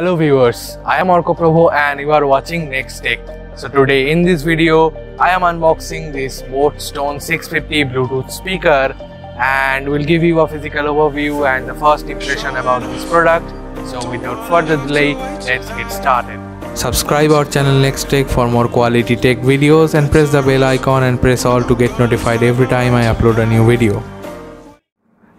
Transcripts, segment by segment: Hello viewers, I am Arkaprabha and you are watching NexTech. So today in this video, I am unboxing this boAt Stone 650 Bluetooth speaker and will give you a physical overview and the first impression about this product. So without further delay, let's get started. Subscribe our channel NexTech for more quality tech videos and press the bell icon and press all to get notified every time I upload a new video.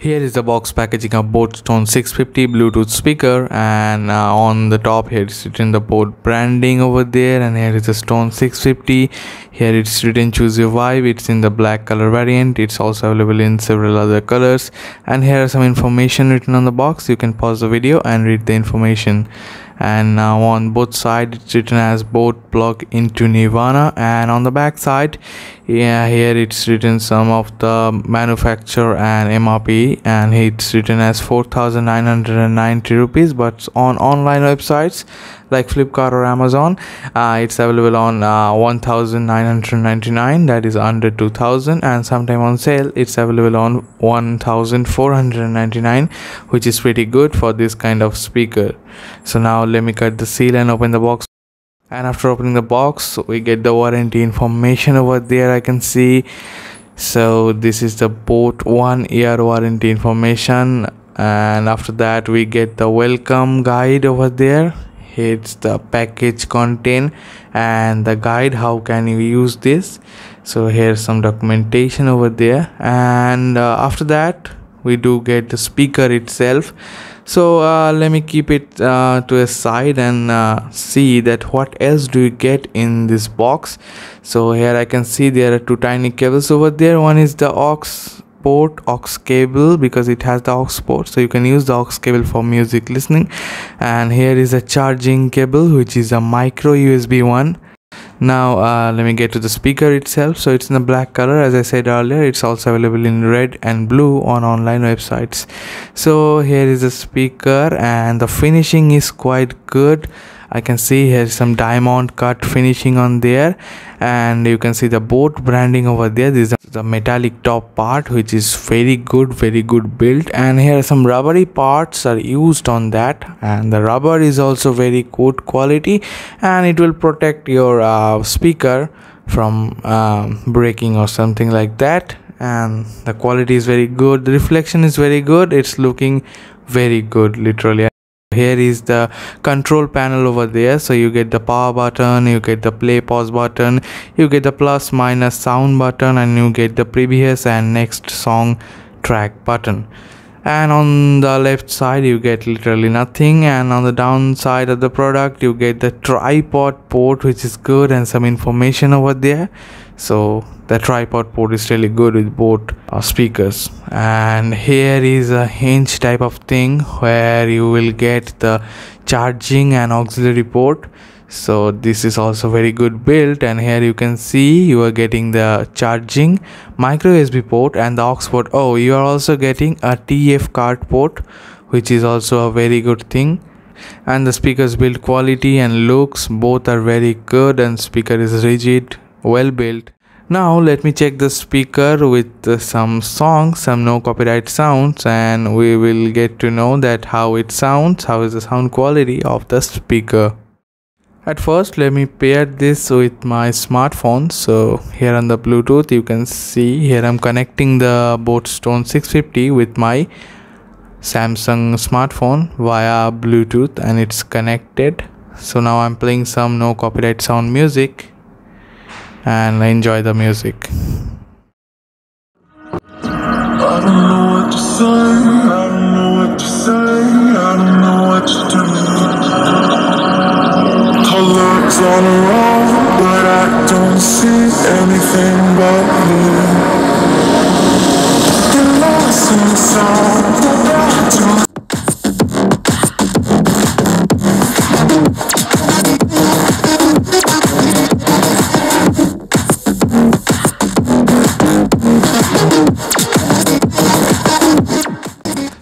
Here is the box packaging of boAt Stone 650 Bluetooth speaker, and on the top here it's written the boAt branding over there, and here is the Stone 650. Here it's written choose your vibe. It's in the black color variant. It's also available in several other colors, and here are some information written on the box. You can pause the video and read the information. And now on both sides it's written as boAt plug into Nirvana, and on the back side here it's written some of the manufacturer and MRP, and it's written as 4,990 rupees, but on online websites like Flipkart or Amazon it's available on 1,999, that is under 2,000, and sometime on sale it's available on 1,499, which is pretty good for this kind of speaker. So now let me cut the seal and open the box. And after opening the box, we get the warranty information over there, I can see. So this is the boAt 1 year warranty information, and after that we get the welcome guide over there. It's the package content and the guide, how can you use this. So here's some documentation over there, and after that we do get the speaker itself. So let me keep it to a side and see that what else do you get in this box. So here I can see there are two tiny cables over there. One is the aux cable, because it has the aux port, so you can use the aux cable for music listening. And here is a charging cable, which is a micro USB one. Now let me get to the speaker itself. So it's in the black color, as I said earlier. It's also available in red and blue on online websites. So here is the speaker, and the finishing is quite good. I can see here's some diamond cut finishing on there, and you can see the boAt branding over there. This is the metallic top part, which is very good build, and here some rubbery parts are used on that, and the rubber is also very good quality, and it will protect your speaker from breaking or something like that. And the quality is very good, the reflection is very good, it's looking very good literally. Here is the control panel over there, so you get the power button, you get the play pause button, you get the plus minus sound button, and you get the previous and next song track button. And on the left side you get literally nothing, and on the down side of the product you get the tripod port, which is good, and some information over there. So the tripod port is really good with boAt speakers. And here is a hinge type of thing where you will get the charging and auxiliary port. So this is also very good built, and here you can see you are getting the charging, micro USB port, and the aux port. Oh, you are also getting a TF card port, which is also a very good thing. And the speaker's build quality and looks both are very good, and speaker is rigid, well built. Now let me check the speaker with some songs, some no copyright sounds, and we will get to know that how it sounds, how is the sound quality of the speaker. At first let me pair this with my smartphone. So here on the Bluetooth you can see here I'm connecting the boAt Stone 650 with my Samsung smartphone via Bluetooth, and it's connected. So now I'm playing some no copyright sound music, and I enjoy the music. I don't know what to say, I don't know what to say, I don't know what to do. Colors all around, but I don't see anything but you. Get lost in the sound that I do.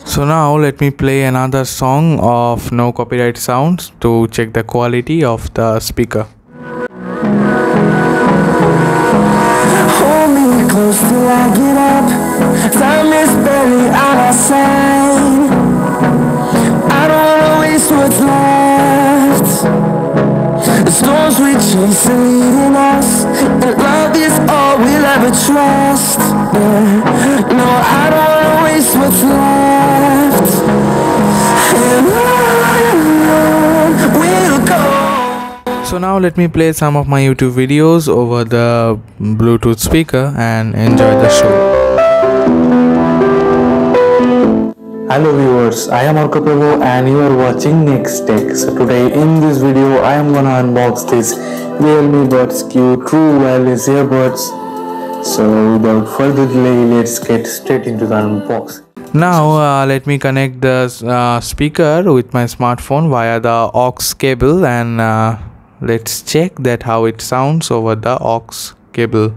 So now let me play another song of no copyright sounds to check the quality of the speaker. Hold me close till I get up. Time is barely on our side. I don't wanna waste what's left. comes with chance and leading us, and love is all we'll ever trust. Yeah. No, I don't wanna waste what's left, and on we'll go. So now let me play some of my YouTube videos over the Bluetooth speaker and enjoy the show. Hello viewers, I am Arkaprabha and you are watching NexTech. So today in this video I am gonna unbox this Realme Buds Q True Wireless Earbuds. So without further delay, let's get straight into the unboxing. Now let me connect the speaker with my smartphone via the aux cable and let's check that how it sounds over the aux cable.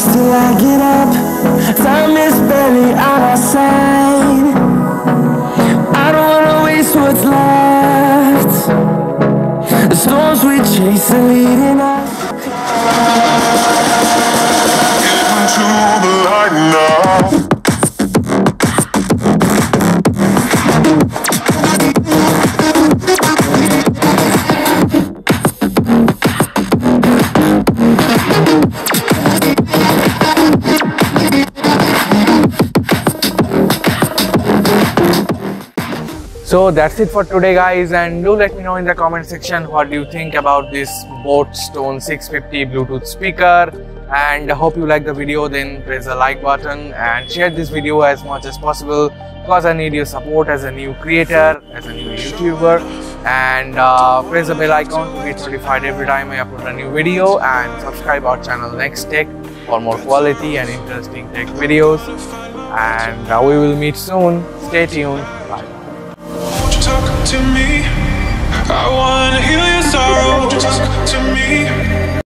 Till I get up, time is barely on our side. I don't wanna waste what's left. The storms we chase are leading us. Get into the light now. So that's it for today guys, and do let me know in the comment section what do you think about this boAt Stone 650 Bluetooth speaker, and hope you like the video. Then press the like button and share this video as much as possible, because I need your support as a new creator, as a new YouTuber, and press the bell icon to get notified every time I upload a new video, and subscribe our channel NexTech for more quality and interesting tech videos, and we will meet soon. Stay tuned. Bye. Talk to me, I wanna heal your sorrow. Talk to me.